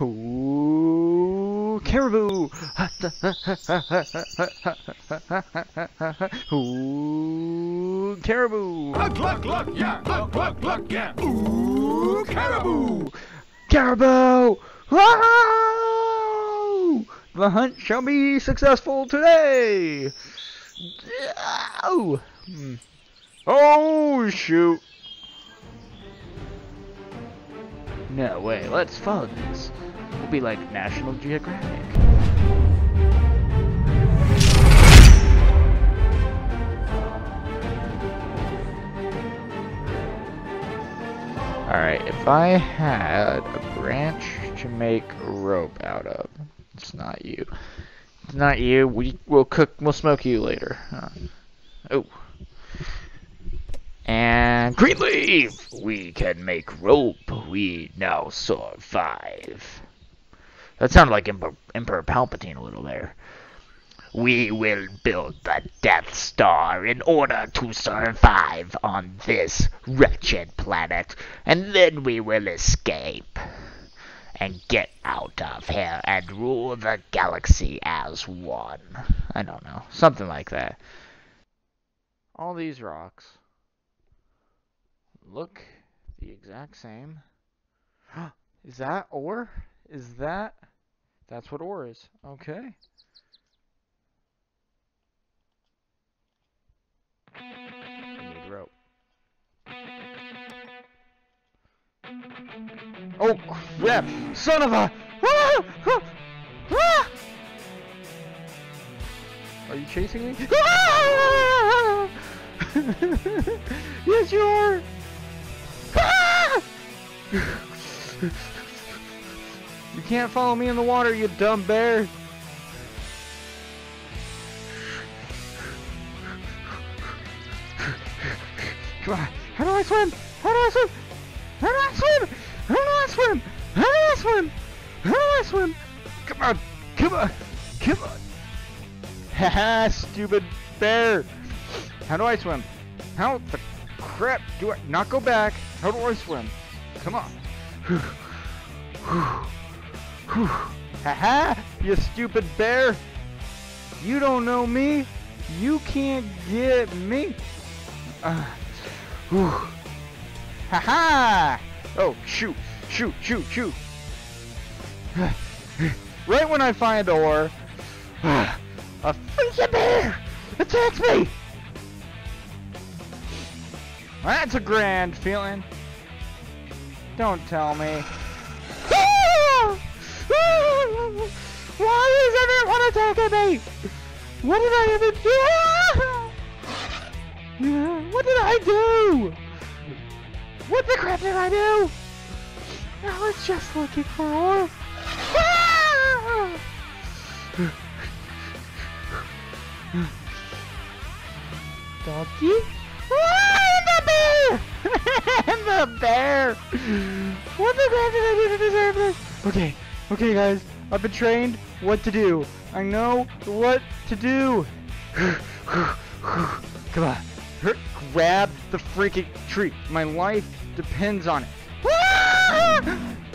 Ooh, caribou. Ooh, caribou. Cluck, cluck, yeah. Cluck, cluck, cluck, yeah. Ooh, caribou. Caribou. Wow! The hunt shall be successful today. Oh. Oh, shoot. No way, let's follow this. We'll be like National Geographic. Alright, if I had a branch to make rope out of, it's not you. It's not you, we'll smoke you later. Huh. Oh. And green leaf! We can make rope. We now survive. That sounded like Emperor Palpatine a little there. We will build the Death Star in order to survive on this wretched planet, and then we will escape and get out of here and rule the galaxy as one. I don't know. Something like that. All these rocks look the exact same. Is that ore? Is that? That's what ore is. Okay. I need rope. Oh crap! Son of a! Are you chasing me? Yes, you are. You can't follow me in the water, you dumb bear. Come on. How do I swim? How do I swim? How do I swim? How do I swim? How do I swim? How do I swim? Come on. Come on. Come on. Haha, stupid bear. How do I swim? How the crap do I not go back? How do I swim? Come on. Haha, you stupid bear. You don't know me. You can't get me. Haha. Oh, shoot. Shoot, shoot, shoot. Right when I find ore, a freaking bear attacks me. That's a grand feeling. Don't tell me. Why is everyone attacking me? What did I even do? What did I do? What the crap did I do? I was just looking for ore. Donkey? The bear! What the crap did I do to deserve this? Okay, okay guys, I've been trained what to do. I know what to do. Come on, grab the freaking tree. My life depends on it.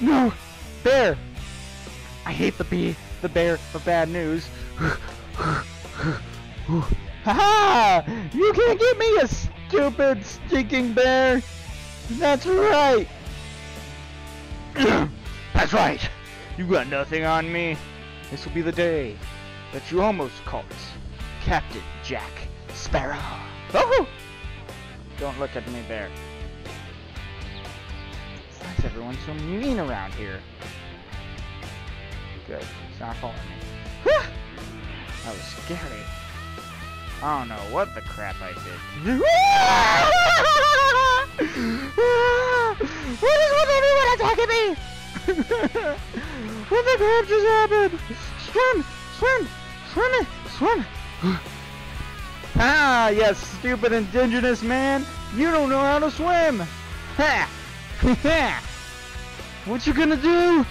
No, bear! I hate the bear of bad news. Ha! You can't get me, a stupid stinking bear. That's right. That's right. You got nothing on me. This will be the day that you almost caught Captain Jack Sparrow. Oh! Don't look at me, bear. Why is everyone so mean around here? Good. It's not following me. That was scary. I don't know what the crap I did. What is with everyone attacking me? What the crap just happened? Swim! Swim! Swim! Swim! Ah, yes, stupid indigenous man! You don't know how to swim! Ha! Ha! What you gonna do?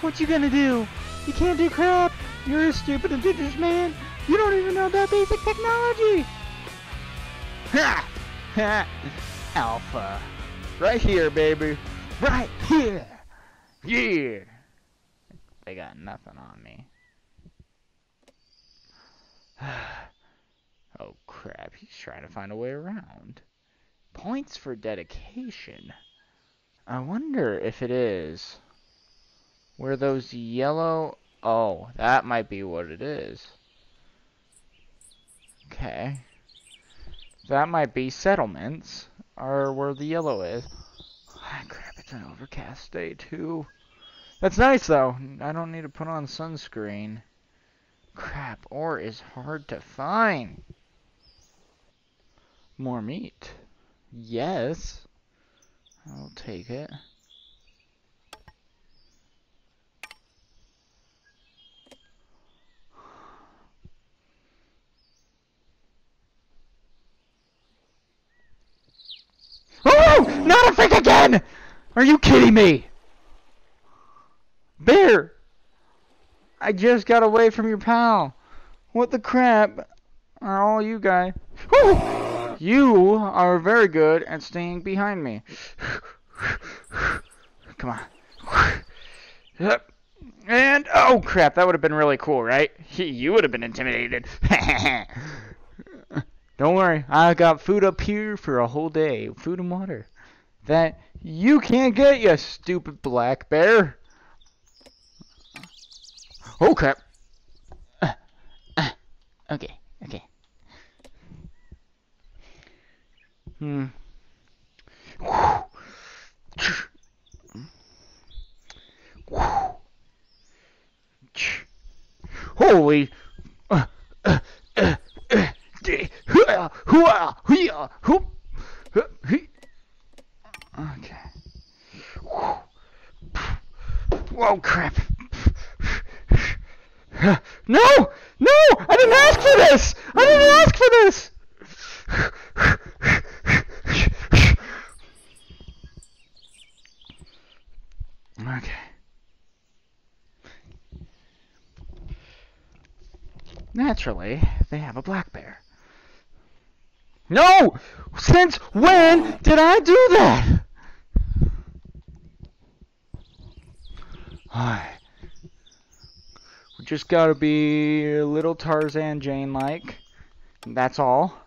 What you gonna do? You can't do crap! You're a stupid indigenous man! You don't even know that basic technology! Ha! Ha! Alpha. Right here, baby. right here. Yeah. They got nothing on me. Oh crap, he's trying to find a way around. Points for dedication. I wonder if it is where those yellow... Oh, that might be what it is. Okay. That might be settlements, or where the yellow is. Ah, crap, it's an overcast day, too. That's nice, though. I don't need to put on sunscreen. Crap, ore is hard to find. More meat. Yes. I'll take it. Oh! Not a freak again! Are you kidding me? Bear! I just got away from your pal. What the crap are all you guys? Woo! You are very good at staying behind me. Come on. Yep. And, oh crap, that would have been really cool, right? You would have been intimidated. Don't worry, I got food up here for a whole day. Food and water. That you can't get, you stupid black bear. Oh crap! Okay. Holy! Okay. Whoa, crap! No! No! I didn't ask for this! I didn't ask for this! Okay. Naturally, they have a black bear. No! Since when did I do that? Alright. We just gotta be a little Tarzan Jane-like. That's all.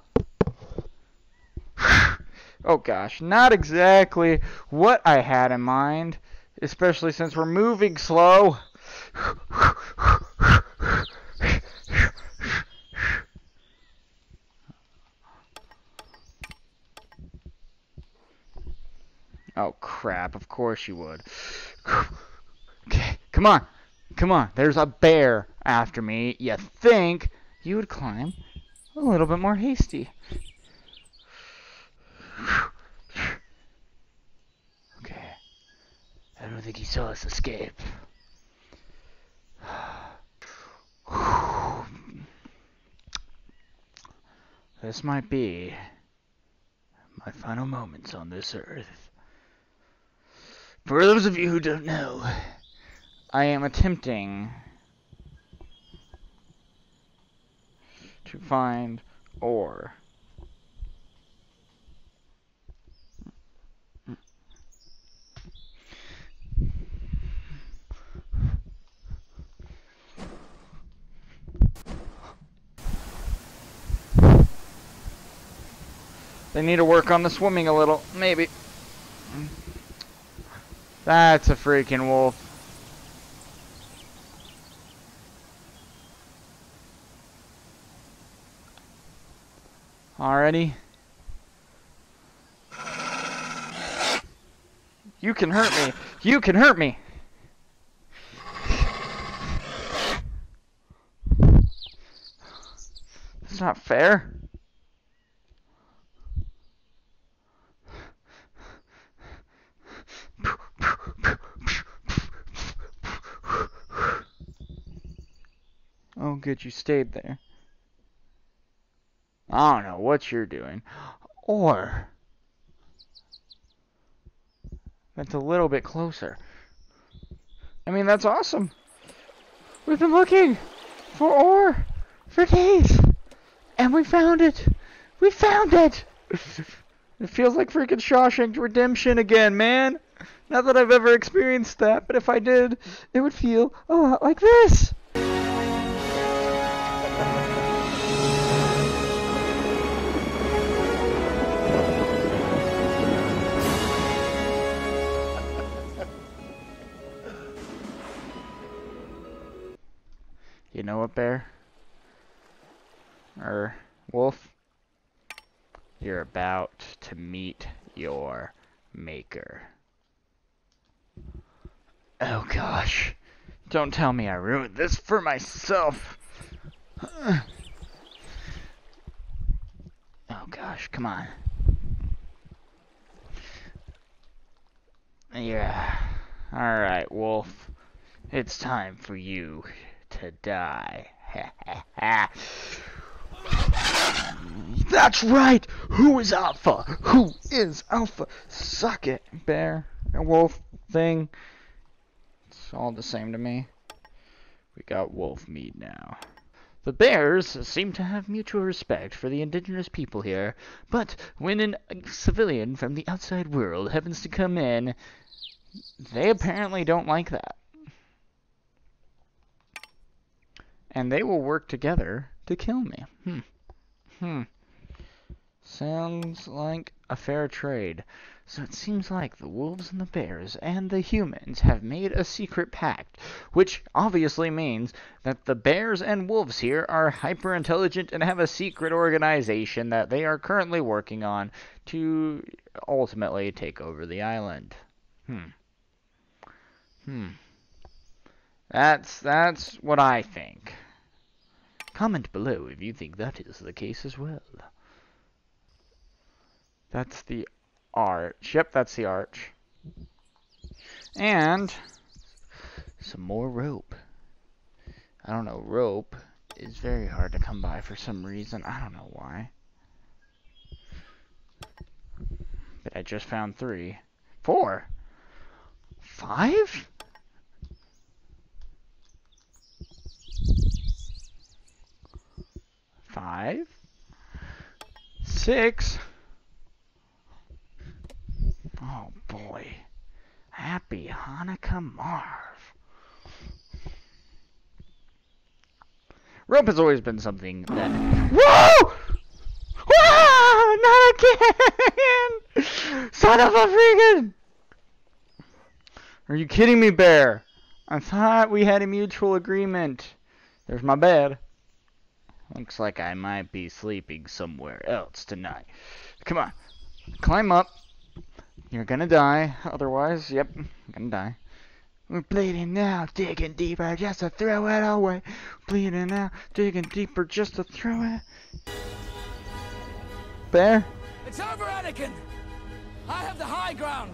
Oh gosh, not exactly what I had in mind, especially since we're moving slow. Oh crap, of course you would. Okay, come on. Come on, there's a bear after me. You think you would climb a little bit more hasty. Okay. I don't think he saw us escape. This might be my final moments on this earth. For those of you who don't know, I am attempting to find ore. They need to work on the swimming a little, maybe. That's a freaking wolf. Already? You can hurt me. You can hurt me. That's not fair. Oh, good, you stayed there. I don't know what you're doing. Or that's a little bit closer. I mean, that's awesome. We've been looking for ore for days. And we found it. We found it. It feels like freaking Shawshank Redemption again, man. Not that I've ever experienced that, but if I did, it would feel a lot like this. You know what, bear? Or wolf? You're about to meet your maker. Oh gosh. Don't tell me I ruined this for myself. Oh gosh, come on. Yeah. Alright, wolf. It's time for you to die. That's right! Who is Alpha? Who is Alpha? Suck it, bear, and wolf thing. It's all the same to me. We got wolf meat now. The bears seem to have mutual respect for the indigenous people here, but when a civilian from the outside world happens to come in, they apparently don't like that. And they will work together to kill me. Sounds like a fair trade. So it seems like the wolves and the bears and the humans have made a secret pact, which obviously means that the bears and wolves here are hyper-intelligent and have a secret organization that they are currently working on to ultimately take over the island. That's what I think. Comment below if you think that is the case as well. That's the arch. Yep, that's the arch. And some more rope. I don't know. Rope is very hard to come by for some reason. I don't know why. But I just found 3, 4, 5? Five, 6. Oh boy. Happy Hanukkah, Marv. Rope has always been something that. Whoa! Whoa! Not again! Son of a freaking! Are you kidding me, bear? I thought we had a mutual agreement. There's my bed. Looks like I might be sleeping somewhere else tonight. Come on. Climb up. You're gonna die. Otherwise, yep, I'm gonna die. We're bleeding out, digging deeper just to throw it away. Bleeding out, digging deeper just to throw it. Bear? It's over, Anakin! I have the high ground!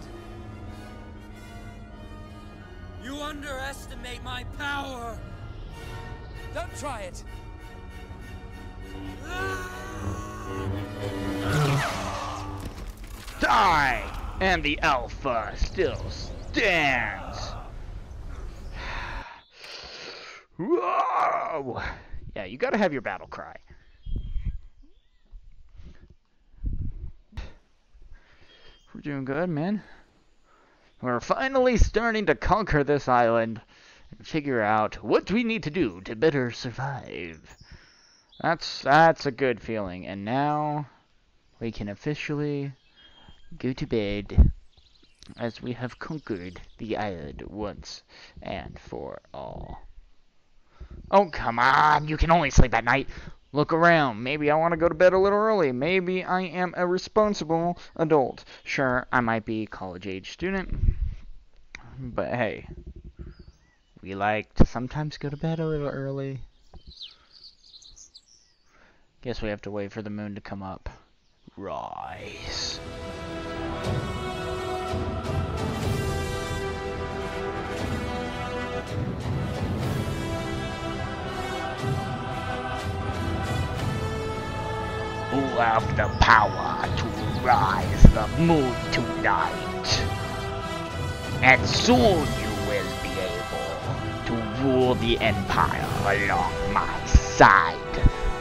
You underestimate my power! Don't try it! Die! And the Alpha still stands! Whoa! Yeah, you gotta have your battle cry. We're doing good, man. We're finally starting to conquer this island and figure out what we need to do to better survive. That's a good feeling. And now we can officially go to bed, as we have conquered the island once and for all. Oh, come on. You can only sleep at night. Look around. Maybe I want to go to bed a little early. Maybe I am a responsible adult. Sure, I might be a college-age student. But hey, we like to sometimes go to bed a little early. Guess we have to wait for the moon to come up. Rise. Who have the power to rise the moon tonight? And soon you will be able to rule the empire along my side.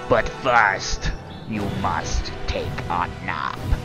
But first, you must take a nap.